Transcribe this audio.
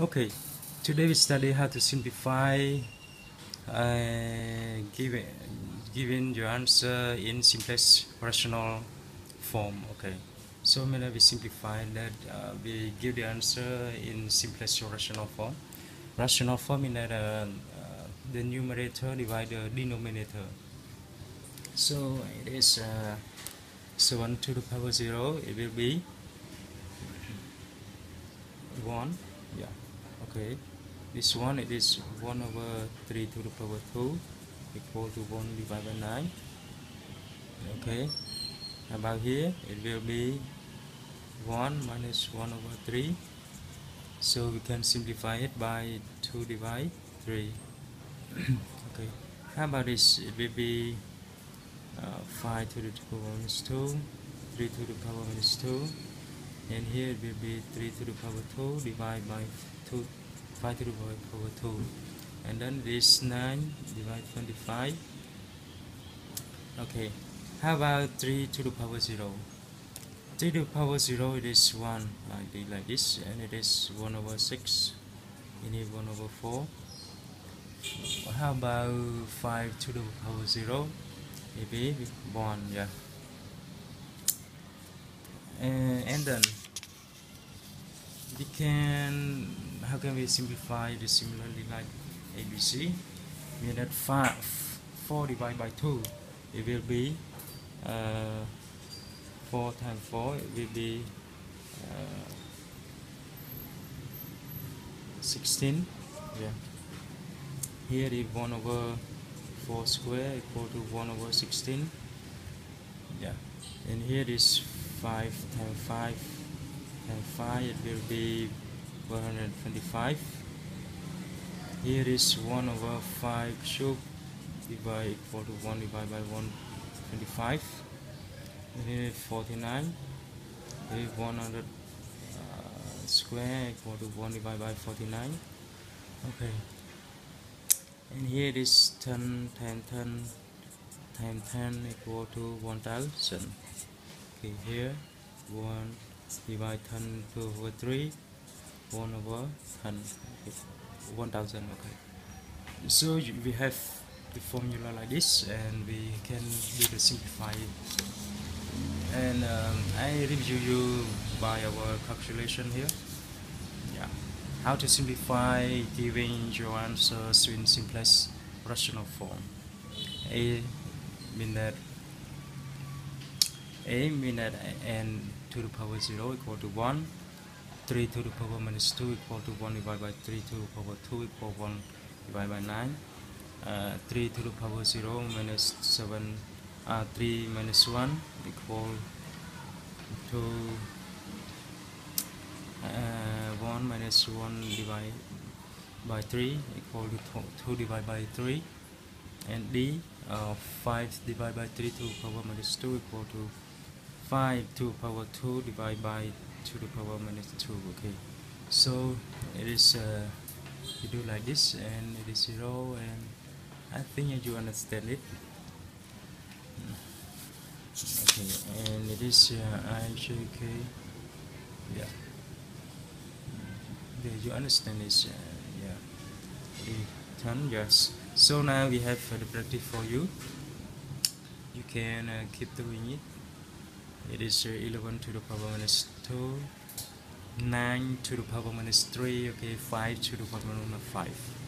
Okay, today we study how to simplify given your answer in simplest rational form. Okay, so maybe we simplify that we give the answer in simplest rational form. Rational form in that the numerator divide the denominator. So it is 1 to the power 0, it will be 1. Yeah. Okay, this one it is 1 over 3 to the power 2 equal to 1 divided by 9. Okay, about here it will be 1 minus 1 over 3, so we can simplify it by 2 divided 3. Okay, how about this? It will be 5 to the power minus 2, 3 to the power minus 2, and here it will be 3 to the power 2 divided by 2, 5 to the power 2, and then this 9 divided by 25. Okay, how about 3 to the power 0? 3 to the power 0 it is 1, like this, and it is 1 over 6, and here 1 over 4. How about 5 to the power 0? It will be 1, yeah. And then we can, how can we simplify this similarly like ABC? Mean that 4 divided by 2, it will be 4 times 4, it will be 16. Yeah. Here is 1 over 4 square equal to 1 over 16. Yeah. And here is 5 times 5 times 5, it will be 125. Here is 1 over 5 cube divided equal to 1 divided by 125. And here is 49. Here is 100 square equal to 1 divided by 49. Okay. And here it is 10 times 10 times 10 equal to 1000. Okay, here 1 divided 10 to over 3, 1 over 10, okay, 1000. Okay, so we have the formula like this, and we can do the simplifying. And I review you by our calculation here. Yeah, how to simplify giving your answers in simplest rational form. A mean that n to the power 0 equal to 1, 3 to the power minus 2 equal to 1 divided by 3 to the power 2 equal to 1 divided by 9, 3 to the power 0 minus 7, 3 minus 1 equal to 1 minus 1 divided by 3 equal to 2 divided by 3, and d 5 divided by 3 to the power minus 2 equal to 5 to power 2 divided by 2 to the power minus 2. Okay, so it is you do like this, and it is 0, and I think you understand it. Okay, and it is IJK. Yeah, you understand this. Yeah, turn, yes. So now we have the practice for you. You can keep doing it. It is 11 to the power minus 2, 9 to the power minus 3, okay, 5 to the power minus 5.